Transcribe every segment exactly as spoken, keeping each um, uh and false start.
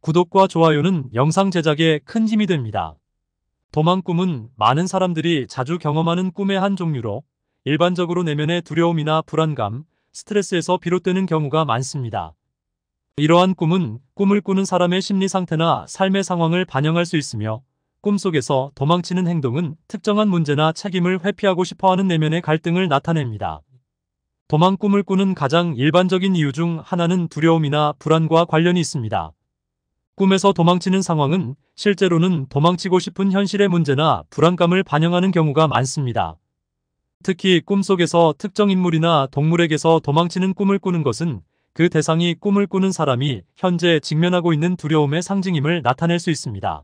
구독과 좋아요는 영상 제작에 큰 힘이 됩니다. 도망꿈은 많은 사람들이 자주 경험하는 꿈의 한 종류로 일반적으로 내면의 두려움이나 불안감, 스트레스에서 비롯되는 경우가 많습니다. 이러한 꿈은 꿈을 꾸는 사람의 심리 상태나 삶의 상황을 반영할 수 있으며 꿈속에서 도망치는 행동은 특정한 문제나 책임을 회피하고 싶어하는 내면의 갈등을 나타냅니다. 도망꿈을 꾸는 가장 일반적인 이유 중 하나는 두려움이나 불안과 관련이 있습니다. 꿈에서 도망치는 상황은 실제로는 도망치고 싶은 현실의 문제나 불안감을 반영하는 경우가 많습니다. 특히 꿈속에서 특정 인물이나 동물에게서 도망치는 꿈을 꾸는 것은 그 대상이 꿈을 꾸는 사람이 현재 직면하고 있는 두려움의 상징임을 나타낼 수 있습니다.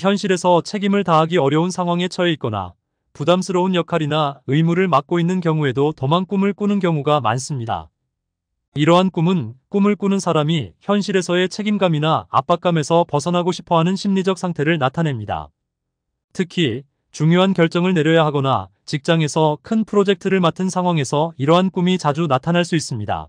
현실에서 책임을 다하기 어려운 상황에 처해 있거나 부담스러운 역할이나 의무를 맡고 있는 경우에도 도망꿈을 꾸는 경우가 많습니다. 이러한 꿈은 꿈을 꾸는 사람이 현실에서의 책임감이나 압박감에서 벗어나고 싶어하는 심리적 상태를 나타냅니다. 특히 중요한 결정을 내려야 하거나 직장에서 큰 프로젝트를 맡은 상황에서 이러한 꿈이 자주 나타날 수 있습니다.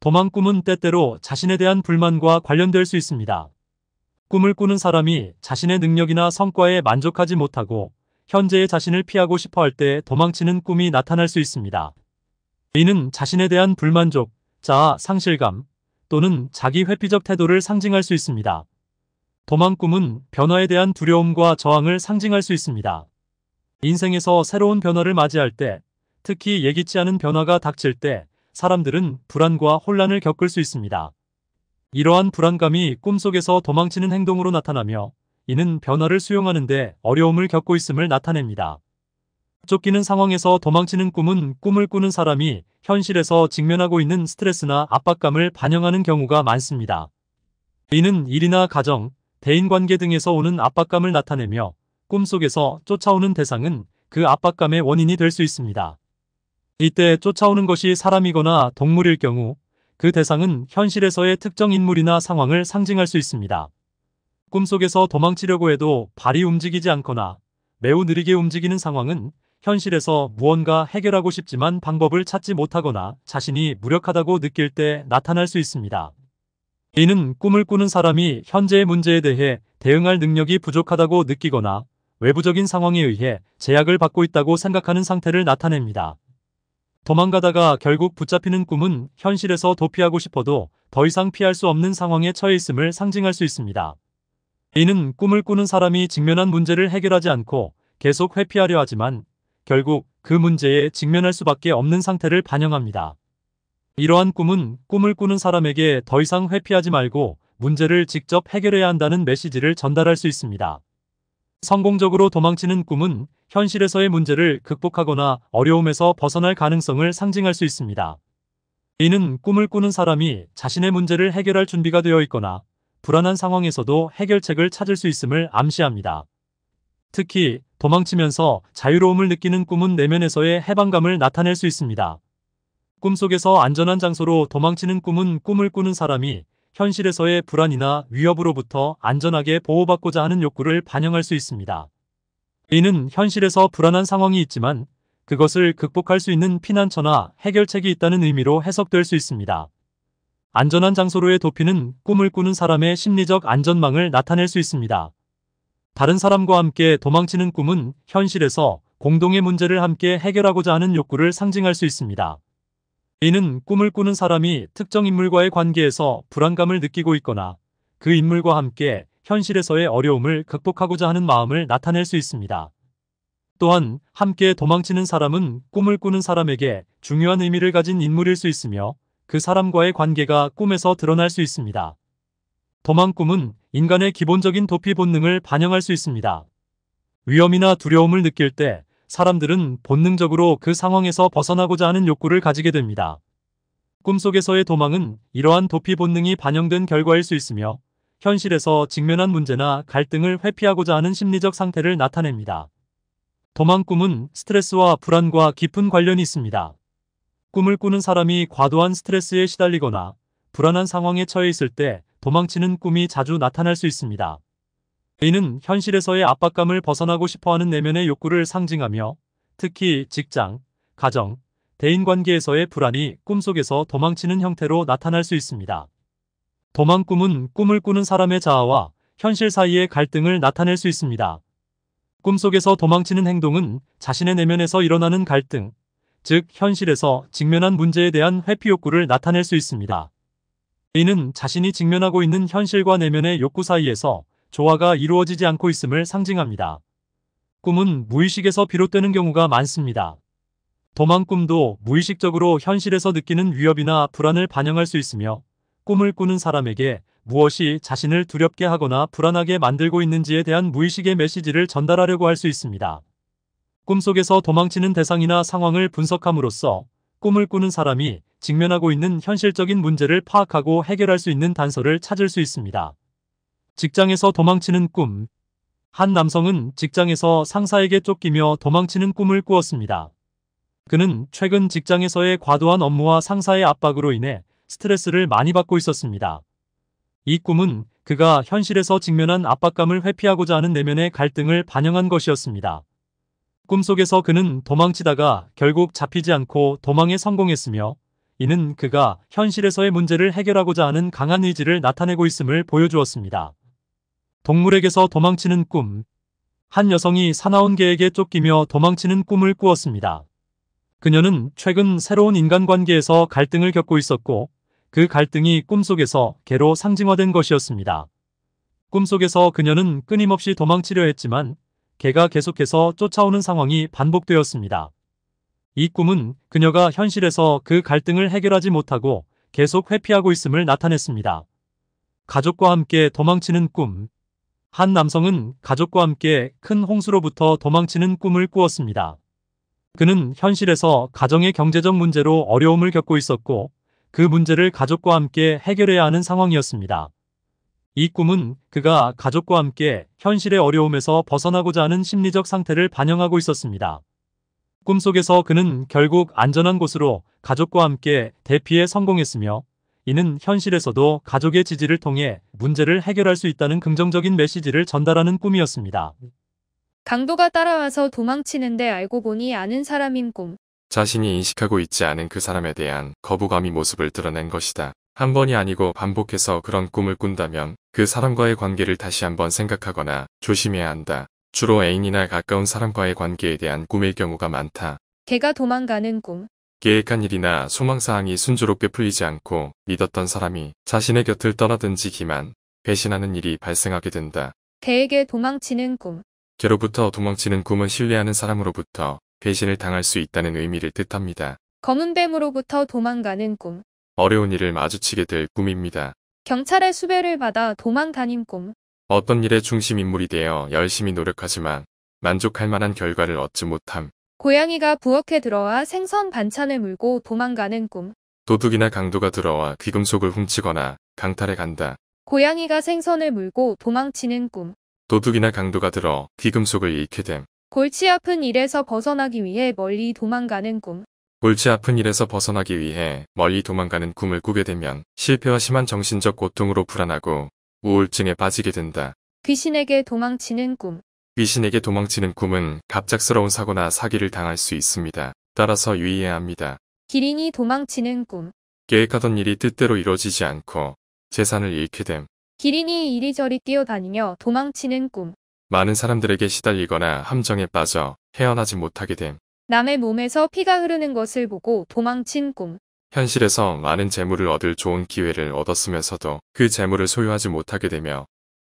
도망꿈은 때때로 자신에 대한 불만과 관련될 수 있습니다. 꿈을 꾸는 사람이 자신의 능력이나 성과에 만족하지 못하고 현재의 자신을 피하고 싶어 할 때 도망치는 꿈이 나타날 수 있습니다. 이는 자신에 대한 불만족, 자아 상실감 또는 자기 회피적 태도를 상징할 수 있습니다. 도망꿈은 변화에 대한 두려움과 저항을 상징할 수 있습니다. 인생에서 새로운 변화를 맞이할 때, 특히 예기치 않은 변화가 닥칠 때 사람들은 불안과 혼란을 겪을 수 있습니다. 이러한 불안감이 꿈속에서 도망치는 행동으로 나타나며 이는 변화를 수용하는 데 어려움을 겪고 있음을 나타냅니다. 쫓기는 상황에서 도망치는 꿈은 꿈을 꾸는 사람이 현실에서 직면하고 있는 스트레스나 압박감을 반영하는 경우가 많습니다. 이는 일이나 가정, 대인관계 등에서 오는 압박감을 나타내며 꿈속에서 쫓아오는 대상은 그 압박감의 원인이 될 수 있습니다. 이때 쫓아오는 것이 사람이거나 동물일 경우 그 대상은 현실에서의 특정 인물이나 상황을 상징할 수 있습니다. 꿈속에서 도망치려고 해도 발이 움직이지 않거나 매우 느리게 움직이는 상황은 현실에서 무언가 해결하고 싶지만 방법을 찾지 못하거나 자신이 무력하다고 느낄 때 나타날 수 있습니다. 이는 꿈을 꾸는 사람이 현재의 문제에 대해 대응할 능력이 부족하다고 느끼거나 외부적인 상황에 의해 제약을 받고 있다고 생각하는 상태를 나타냅니다. 도망가다가 결국 붙잡히는 꿈은 현실에서 도피하고 싶어도 더 이상 피할 수 없는 상황에 처해 있음을 상징할 수 있습니다. 이는 꿈을 꾸는 사람이 직면한 문제를 해결하지 않고 계속 회피하려 하지만 결국 그 문제에 직면할 수밖에 없는 상태를 반영합니다. 이러한 꿈은 꿈을 꾸는 사람에게 더 이상 회피하지 말고 문제를 직접 해결해야 한다는 메시지를 전달할 수 있습니다. 성공적으로 도망치는 꿈은 현실에서의 문제를 극복하거나 어려움에서 벗어날 가능성을 상징할 수 있습니다. 이는 꿈을 꾸는 사람이 자신의 문제를 해결할 준비가 되어 있거나 불안한 상황에서도 해결책을 찾을 수 있음을 암시합니다. 특히 도망치면서 자유로움을 느끼는 꿈은 내면에서의 해방감을 나타낼 수 있습니다. 꿈속에서 안전한 장소로 도망치는 꿈은 꿈을 꾸는 사람이 현실에서의 불안이나 위협으로부터 안전하게 보호받고자 하는 욕구를 반영할 수 있습니다. 이는 현실에서 불안한 상황이 있지만 그것을 극복할 수 있는 피난처나 해결책이 있다는 의미로 해석될 수 있습니다. 안전한 장소로의 도피는 꿈을 꾸는 사람의 심리적 안전망을 나타낼 수 있습니다. 다른 사람과 함께 도망치는 꿈은 현실에서 공동의 문제를 함께 해결하고자 하는 욕구를 상징할 수 있습니다. 이는 꿈을 꾸는 사람이 특정 인물과의 관계에서 불안감을 느끼고 있거나 그 인물과 함께 현실에서의 어려움을 극복하고자 하는 마음을 나타낼 수 있습니다. 또한 함께 도망치는 사람은 꿈을 꾸는 사람에게 중요한 의미를 가진 인물일 수 있으며 그 사람과의 관계가 꿈에서 드러날 수 있습니다. 도망꿈은 인간의 기본적인 도피 본능을 반영할 수 있습니다. 위험이나 두려움을 느낄 때 사람들은 본능적으로 그 상황에서 벗어나고자 하는 욕구를 가지게 됩니다. 꿈속에서의 도망은 이러한 도피 본능이 반영된 결과일 수 있으며 현실에서 직면한 문제나 갈등을 회피하고자 하는 심리적 상태를 나타냅니다. 도망꿈은 스트레스와 불안과 깊은 관련이 있습니다. 꿈을 꾸는 사람이 과도한 스트레스에 시달리거나 불안한 상황에 처해 있을 때 도망치는 꿈이 자주 나타날 수 있습니다. 이는 현실에서의 압박감을 벗어나고 싶어하는 내면의 욕구를 상징하며 특히 직장, 가정, 대인관계에서의 불안이 꿈속에서 도망치는 형태로 나타날 수 있습니다. 도망 꿈은 꿈을 꾸는 사람의 자아와 현실 사이의 갈등을 나타낼 수 있습니다. 꿈속에서 도망치는 행동은 자신의 내면에서 일어나는 갈등, 즉 현실에서 직면한 문제에 대한 회피 욕구를 나타낼 수 있습니다. 이는 자신이 직면하고 있는 현실과 내면의 욕구 사이에서 조화가 이루어지지 않고 있음을 상징합니다. 꿈은 무의식에서 비롯되는 경우가 많습니다. 도망꿈도 무의식적으로 현실에서 느끼는 위협이나 불안을 반영할 수 있으며 꿈을 꾸는 사람에게 무엇이 자신을 두렵게 하거나 불안하게 만들고 있는지에 대한 무의식의 메시지를 전달하려고 할 수 있습니다. 꿈속에서 도망치는 대상이나 상황을 분석함으로써 꿈을 꾸는 사람이 직면하고 있는 현실적인 문제를 파악하고 해결할 수 있는 단서를 찾을 수 있습니다. 직장에서 도망치는 꿈. 한 남성은 직장에서 상사에게 쫓기며 도망치는 꿈을 꾸었습니다. 그는 최근 직장에서의 과도한 업무와 상사의 압박으로 인해 스트레스를 많이 받고 있었습니다. 이 꿈은 그가 현실에서 직면한 압박감을 회피하고자 하는 내면의 갈등을 반영한 것이었습니다. 꿈속에서 그는 도망치다가 결국 잡히지 않고 도망에 성공했으며 이는 그가 현실에서의 문제를 해결하고자 하는 강한 의지를 나타내고 있음을 보여주었습니다. 동물에게서 도망치는 꿈. 한 여성이 사나운 개에게 쫓기며 도망치는 꿈을 꾸었습니다. 그녀는 최근 새로운 인간관계에서 갈등을 겪고 있었고 그 갈등이 꿈속에서 개로 상징화된 것이었습니다. 꿈속에서 그녀는 끊임없이 도망치려 했지만 개가 계속해서 쫓아오는 상황이 반복되었습니다. 이 꿈은 그녀가 현실에서 그 갈등을 해결하지 못하고 계속 회피하고 있음을 나타냈습니다. 가족과 함께 도망치는 꿈. 한 남성은 가족과 함께 큰 홍수로부터 도망치는 꿈을 꾸었습니다. 그는 현실에서 가정의 경제적 문제로 어려움을 겪고 있었고 그 문제를 가족과 함께 해결해야 하는 상황이었습니다. 이 꿈은 그가 가족과 함께 현실의 어려움에서 벗어나고자 하는 심리적 상태를 반영하고 있었습니다. 꿈속에서 그는 결국 안전한 곳으로 가족과 함께 대피에 성공했으며 이는 현실에서도 가족의 지지를 통해 문제를 해결할 수 있다는 긍정적인 메시지를 전달하는 꿈이었습니다. 강도가 따라와서 도망치는데 알고 보니 아는 사람인 꿈. 자신이 인식하고 있지 않은 그 사람에 대한 거부감이 모습을 드러낸 것이다. 한 번이 아니고 반복해서 그런 꿈을 꾼다면 그 사람과의 관계를 다시 한번 생각하거나 조심해야 한다. 주로 애인이나 가까운 사람과의 관계에 대한 꿈일 경우가 많다. 개가 도망가는 꿈. 계획한 일이나 소망사항이 순조롭게 풀리지 않고 믿었던 사람이 자신의 곁을 떠나든지기만 배신하는 일이 발생하게 된다. 개에게 도망치는 꿈. 개로부터 도망치는 꿈은 신뢰하는 사람으로부터 배신을 당할 수 있다는 의미를 뜻합니다. 검은 뱀으로부터 도망가는 꿈. 어려운 일을 마주치게 될 꿈입니다. 경찰의 수배를 받아 도망다닌 꿈. 어떤 일의 중심인물이 되어 열심히 노력하지만 만족할 만한 결과를 얻지 못함. 고양이가 부엌에 들어와 생선 반찬을 물고 도망가는 꿈. 도둑이나 강도가 들어와 귀금속을 훔치거나 강탈해 간다. 고양이가 생선을 물고 도망치는 꿈. 도둑이나 강도가 들어 귀금속을 잃게 됨. 골치 아픈 일에서 벗어나기 위해 멀리 도망가는 꿈. 골치 아픈 일에서 벗어나기 위해 멀리 도망가는 꿈을 꾸게 되면 실패와 심한 정신적 고통으로 불안하고 우울증에 빠지게 된다. 귀신에게 도망치는 꿈. 귀신에게 도망치는 꿈은 갑작스러운 사고나 사기를 당할 수 있습니다. 따라서 유의해야 합니다. 기린이 도망치는 꿈. 계획하던 일이 뜻대로 이루어지지 않고 재산을 잃게 됨. 기린이 이리저리 뛰어다니며 도망치는 꿈. 많은 사람들에게 시달리거나 함정에 빠져 헤어나지 못하게 됨. 남의 몸에서 피가 흐르는 것을 보고 도망친 꿈. 현실에서 많은 재물을 얻을 좋은 기회를 얻었으면서도 그 재물을 소유하지 못하게 되며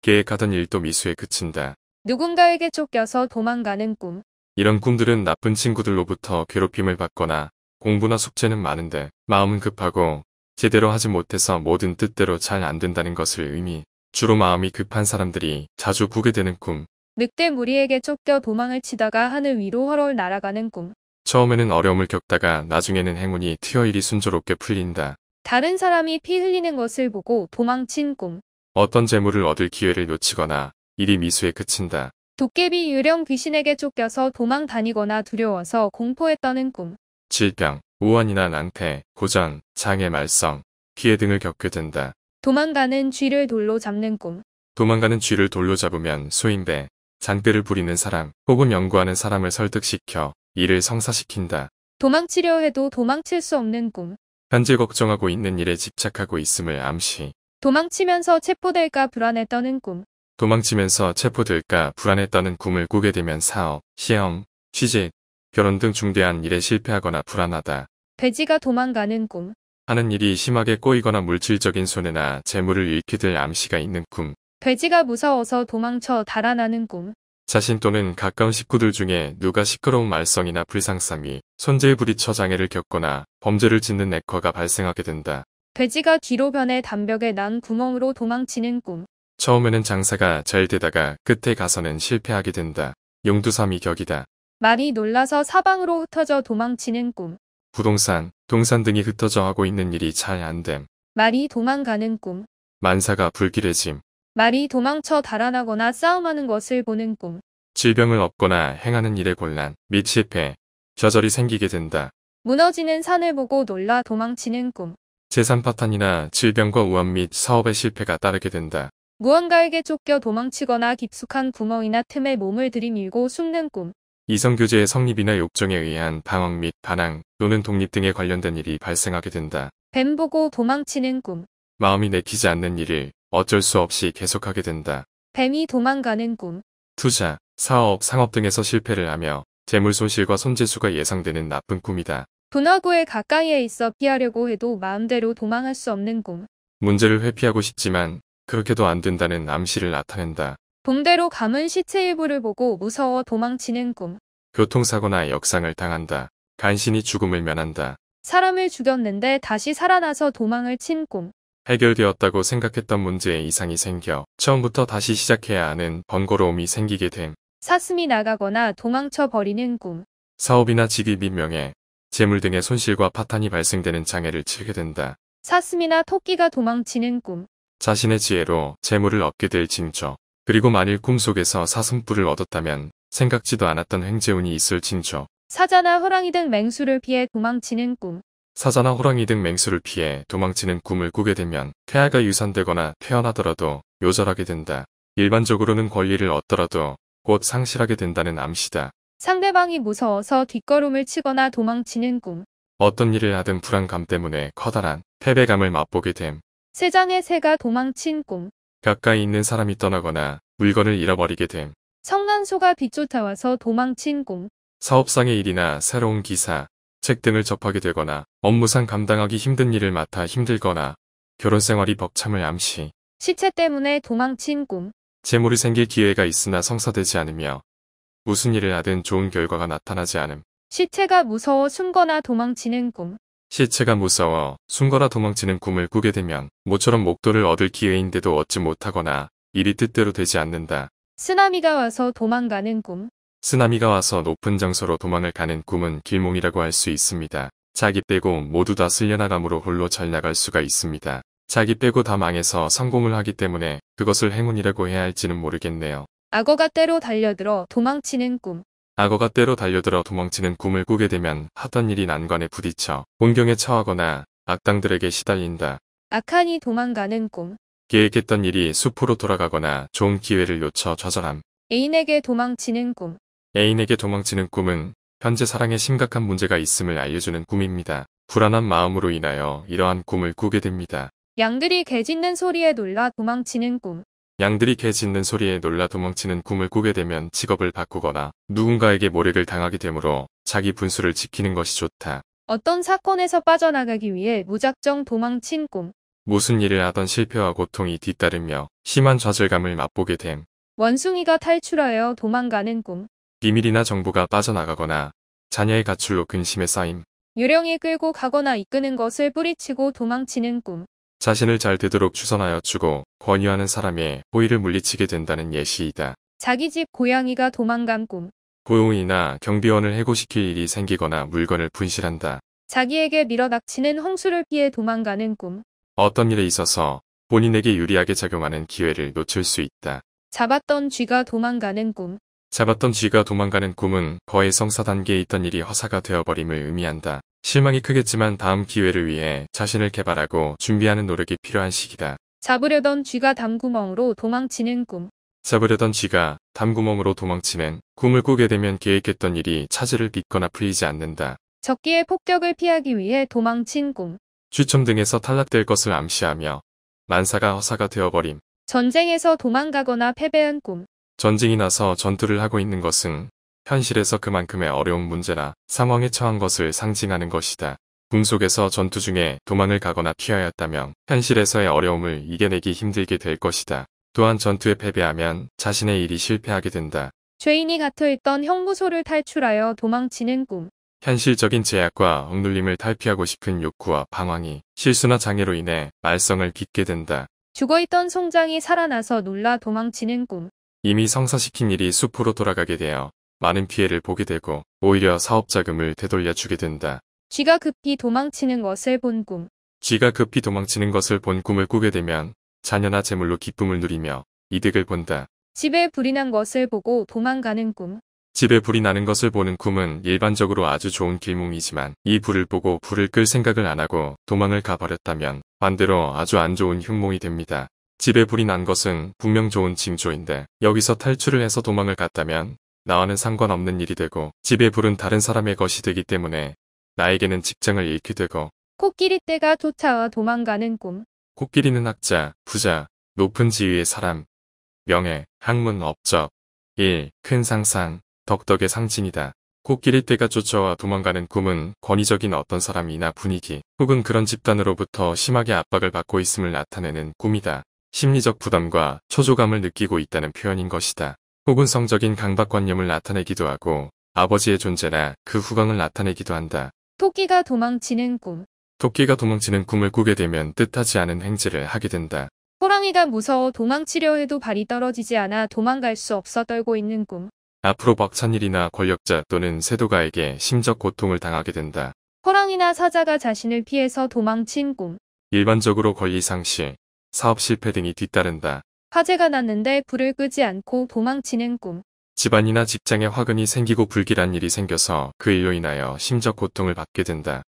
계획하던 일도 미수에 그친다. 누군가에게 쫓겨서 도망가는 꿈. 이런 꿈들은 나쁜 친구들로부터 괴롭힘을 받거나 공부나 숙제는 많은데 마음은 급하고 제대로 하지 못해서 모든 뜻대로 잘 안 된다는 것을 의미. 주로 마음이 급한 사람들이 자주 꾸게 되는 꿈. 늑대 무리에게 쫓겨 도망을 치다가 하늘 위로 훨훨 날아가는 꿈. 처음에는 어려움을 겪다가 나중에는 행운이 트여 일이 순조롭게 풀린다. 다른 사람이 피 흘리는 것을 보고 도망친 꿈. 어떤 재물을 얻을 기회를 놓치거나 일이 미수에 그친다. 도깨비 유령 귀신에게 쫓겨서 도망 다니거나 두려워서 공포에 떠는 꿈. 질병, 우환이나 낭패, 고전, 장애 말썽, 피해 등을 겪게 된다. 도망가는 쥐를 돌로 잡는 꿈. 도망가는 쥐를 돌로 잡으면 소인배, 장대를 부리는 사람 혹은 연구하는 사람을 설득시켜 이를 성사시킨다. 도망치려 해도 도망칠 수 없는 꿈. 현재 걱정하고 있는 일에 집착하고 있음을 암시. 도망치면서 체포될까 불안에 떠는 꿈. 도망치면서 체포될까 불안에 떠는 꿈을 꾸게 되면 사업, 시험, 취직, 결혼 등 중대한 일에 실패하거나 불안하다. 돼지가 도망가는 꿈. 하는 일이 심하게 꼬이거나 물질적인 손해나 재물을 잃게 될 암시가 있는 꿈. 돼지가 무서워서 도망쳐 달아나는 꿈. 자신 또는 가까운 식구들 중에 누가 시끄러운 말썽이나 불상사미, 손재에 부딪혀 장애를 겪거나 범죄를 짓는 액화가 발생하게 된다. 돼지가 뒤로 변해 담벽에 난 구멍으로 도망치는 꿈. 처음에는 장사가 잘 되다가 끝에 가서는 실패하게 된다. 용두삼이 격이다. 말이 놀라서 사방으로 흩어져 도망치는 꿈. 부동산, 동산 등이 흩어져 하고 있는 일이 잘 안됨. 말이 도망가는 꿈. 만사가 불길해짐. 말이 도망쳐 달아나거나 싸움하는 것을 보는 꿈. 질병을 얻거나 행하는 일에 곤란 및 실패, 좌절이 생기게 된다. 무너지는 산을 보고 놀라 도망치는 꿈. 재산 파탄이나 질병과 우환 및 사업의 실패가 따르게 된다. 무언가에게 쫓겨 도망치거나 깊숙한 구멍이나 틈에 몸을 들이밀고 숨는 꿈. 이성교제의 성립이나 욕정에 의한 방황 및 반항 또는 독립 등에 관련된 일이 발생하게 된다. 뱀 보고 도망치는 꿈. 마음이 내키지 않는 일을 어쩔 수 없이 계속하게 된다. 뱀이 도망가는 꿈. 투자, 사업, 상업 등에서 실패를 하며 재물 손실과 손재수가 예상되는 나쁜 꿈이다. 분화구에 가까이에 있어 피하려고 해도 마음대로 도망할 수 없는 꿈. 문제를 회피하고 싶지만 그렇게도 안 된다는 암시를 나타낸다. 붕대로 감은 시체 일부를 보고 무서워 도망치는 꿈. 교통사고나 역상을 당한다. 간신히 죽음을 면한다. 사람을 죽였는데 다시 살아나서 도망을 친 꿈. 해결되었다고 생각했던 문제에 이상이 생겨 처음부터 다시 시작해야 하는 번거로움이 생기게 됨. 사슴이 나가거나 도망쳐 버리는 꿈. 사업이나 직위 및 명예, 재물 등의 손실과 파탄이 발생되는 장애를 치르게 된다. 사슴이나 토끼가 도망치는 꿈. 자신의 지혜로 재물을 얻게 될 징조. 그리고 만일 꿈속에서 사슴뿔을 얻었다면 생각지도 않았던 횡재운이 있을 징조. 사자나 호랑이 등 맹수를 피해 도망치는 꿈. 사자나 호랑이 등 맹수를 피해 도망치는 꿈을 꾸게 되면 태아가 유산되거나 태어나더라도 요절하게 된다. 일반적으로는 권리를 얻더라도 곧 상실하게 된다는 암시다. 상대방이 무서워서 뒷걸음을 치거나 도망치는 꿈. 어떤 일을 하든 불안감 때문에 커다란 패배감을 맛보게 됨. 새장의 새가 도망친 꿈. 가까이 있는 사람이 떠나거나 물건을 잃어버리게 됨. 성난소가 뒤쫓아와서 도망친 꿈. 사업상의 일이나 새로운 기사, 책 등을 접하게 되거나 업무상 감당하기 힘든 일을 맡아 힘들거나 결혼생활이 벅참을 암시. 시체 때문에 도망친 꿈. 재물이 생길 기회가 있으나 성사되지 않으며 무슨 일을 하든 좋은 결과가 나타나지 않음. 시체가 무서워 숨거나 도망치는 꿈. 시체가 무서워 숨거나 도망치는 꿈을 꾸게 되면 모처럼 목돈을 얻을 기회인데도 얻지 못하거나 일이 뜻대로 되지 않는다. 쓰나미가 와서 도망가는 꿈. 쓰나미가 와서 높은 장소로 도망을 가는 꿈은 길몽이라고 할 수 있습니다. 자기 빼고 모두 다 쓸려나감으로 홀로 잘 나갈 수가 있습니다. 자기 빼고 다 망해서 성공을 하기 때문에 그것을 행운이라고 해야 할지는 모르겠네요. 악어가 때로 달려들어 도망치는 꿈. 악어가 때로 달려들어 도망치는 꿈을 꾸게 되면 하던 일이 난관에 부딪혀 곤경에 처하거나 악당들에게 시달린다. 악한이 도망가는 꿈. 계획했던 일이 수포로 돌아가거나 좋은 기회를 놓쳐 좌절함. 애인에게 도망치는 꿈. 애인에게 도망치는 꿈은 현재 사랑에 심각한 문제가 있음을 알려주는 꿈입니다. 불안한 마음으로 인하여 이러한 꿈을 꾸게 됩니다. 양들이 개 짖는 소리에 놀라 도망치는 꿈. 양들이 개 짖는 소리에 놀라 도망치는 꿈을 꾸게 되면 직업을 바꾸거나 누군가에게 모욕을 당하게 되므로 자기 분수를 지키는 것이 좋다. 어떤 사건에서 빠져나가기 위해 무작정 도망친 꿈. 무슨 일을 하던 실패와 고통이 뒤따르며 심한 좌절감을 맛보게 됨. 원숭이가 탈출하여 도망가는 꿈. 비밀이나 정보가 빠져나가거나 자녀의 가출로 근심에 쌓임. 유령이 끌고 가거나 이끄는 것을 뿌리치고 도망치는 꿈. 자신을 잘 되도록 추천하여 주고 권유하는 사람의 호의를 물리치게 된다는 예시이다. 자기 집 고양이가 도망간 꿈. 고용이나 경비원을 해고시킬 일이 생기거나 물건을 분실한다. 자기에게 밀어닥치는 홍수를 피해 도망가는 꿈. 어떤 일에 있어서 본인에게 유리하게 작용하는 기회를 놓칠 수 있다. 잡았던 쥐가 도망가는 꿈. 잡았던 쥐가 도망가는 꿈은 거의 성사 단계에 있던 일이 허사가 되어버림을 의미한다. 실망이 크겠지만 다음 기회를 위해 자신을 개발하고 준비하는 노력이 필요한 시기다. 잡으려던 쥐가 담구멍으로 도망치는 꿈. 잡으려던 쥐가 담구멍으로 도망치는 꿈을 꾸게 되면 계획했던 일이 차질을 빚거나 풀리지 않는다. 적기의 폭격을 피하기 위해 도망친 꿈. 추첨 등에서 탈락될 것을 암시하며 만사가 허사가 되어버림. 전쟁에서 도망가거나 패배한 꿈. 전쟁이 나서 전투를 하고 있는 것은 현실에서 그만큼의 어려운 문제나 상황에 처한 것을 상징하는 것이다. 꿈속에서 전투 중에 도망을 가거나 피하였다면 현실에서의 어려움을 이겨내기 힘들게 될 것이다. 또한 전투에 패배하면 자신의 일이 실패하게 된다. 죄인이 갇혀 있던 형무소를 탈출하여 도망치는 꿈. 현실적인 제약과 억눌림을 탈피하고 싶은 욕구와 방황이 실수나 장애로 인해 말썽을 빚게 된다. 죽어있던 송장이 살아나서 놀라 도망치는 꿈. 이미 성사시킨 일이 숲으로 돌아가게 되어 많은 피해를 보게 되고 오히려 사업자금을 되돌려주게 된다. 쥐가 급히 도망치는 것을 본 꿈. 쥐가 급히 도망치는 것을 본 꿈을 꾸게 되면 자녀나 재물로 기쁨을 누리며 이득을 본다. 집에 불이 난 것을 보고 도망가는 꿈. 집에 불이 나는 것을 보는 꿈은 일반적으로 아주 좋은 길몽이지만 이 불을 보고 불을 끌 생각을 안 하고 도망을 가버렸다면 반대로 아주 안 좋은 흉몽이 됩니다. 집에 불이 난 것은 분명 좋은 징조인데 여기서 탈출을 해서 도망을 갔다면 나와는 상관없는 일이 되고 집에 불은 다른 사람의 것이 되기 때문에 나에게는 직장을 잃게 되고. 코끼리 떼가 쫓아와 도망가는 꿈. 코끼리는 학자, 부자, 높은 지위의 사람, 명예, 학문, 업적, 일, 큰 상상, 덕덕의 상징이다. 코끼리 떼가 쫓아와 도망가는 꿈은 권위적인 어떤 사람이나 분위기 혹은 그런 집단으로부터 심하게 압박을 받고 있음을 나타내는 꿈이다. 심리적 부담과 초조감을 느끼고 있다는 표현인 것이다. 혹은 성적인 강박관념을 나타내기도 하고 아버지의 존재나 그 후광을 나타내기도 한다. 토끼가 도망치는 꿈. 토끼가 도망치는 꿈을 꾸게 되면 뜻하지 않은 행실을 하게 된다. 호랑이가 무서워 도망치려 해도 발이 떨어지지 않아 도망갈 수 없어 떨고 있는 꿈. 앞으로 벅찬 일이나 권력자 또는 세도가에게 심적 고통을 당하게 된다. 호랑이나 사자가 자신을 피해서 도망친 꿈. 일반적으로 권리 상실, 사업 실패 등이 뒤따른다. 화재가 났는데 불을 끄지 않고 도망치는 꿈. 집안이나 직장에 화근이 생기고 불길한 일이 생겨서 그 일로 인하여 심적 고통을 받게 된다.